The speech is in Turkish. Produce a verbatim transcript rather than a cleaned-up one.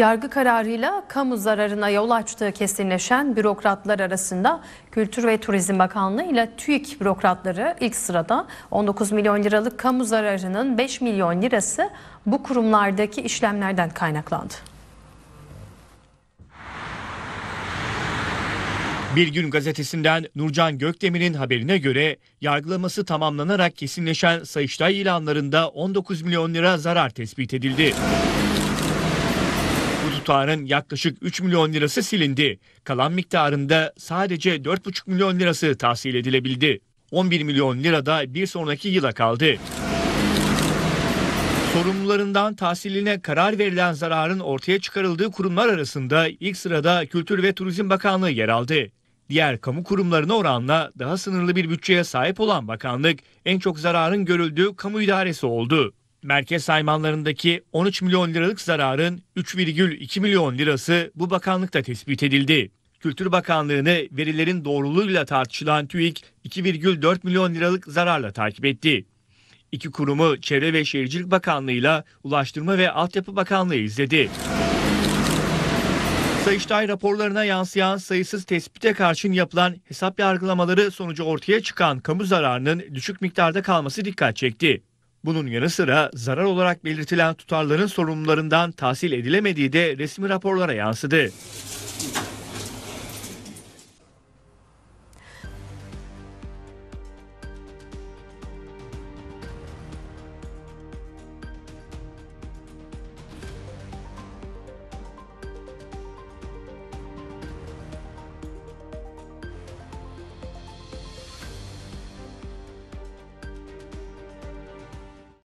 Yargı kararıyla kamu zararına yol açtığı kesinleşen bürokratlar arasında Kültür ve Turizm Bakanlığı ile TÜİK bürokratları ilk sırada. on dokuz milyon liralık kamu zararının beş milyon lirası bu kurumlardaki işlemlerden kaynaklandı. Birgün gazetesinden Nurcan Gökdemir'in haberine göre yargılaması tamamlanarak kesinleşen Sayıştay ilanlarında on dokuz milyon lira zarar tespit edildi. Bu tutarın yaklaşık üç milyon lirası silindi. Kalan miktarında sadece dört buçuk milyon lirası tahsil edilebildi. on bir milyon lira da bir sonraki yıla kaldı. Sorumlularından tahsiline karar verilen zararın ortaya çıkarıldığı kurumlar arasında ilk sırada Kültür ve Turizm Bakanlığı yer aldı. Diğer kamu kurumlarına oranla daha sınırlı bir bütçeye sahip olan bakanlık en çok zararın görüldüğü kamu idaresi oldu. Merkez saymanlarındaki on üç milyon liralık zararın üç virgül iki milyon lirası bu bakanlıkta tespit edildi. Kültür Bakanlığı'nı verilerin doğruluğuyla tartışılan TÜİK iki virgül dört milyon liralık zararla takip etti. İki kurumu Çevre ve Şehircilik Bakanlığı ile Ulaştırma ve Altyapı Bakanlığı izledi. Sayıştay raporlarına yansıyan sayısız tespite karşın yapılan hesap yargılamaları sonucu ortaya çıkan kamu zararının düşük miktarda kalması dikkat çekti. Bunun yanı sıra zarar olarak belirtilen tutarların sorumlularından tahsil edilemediği de resmi raporlara yansıdı.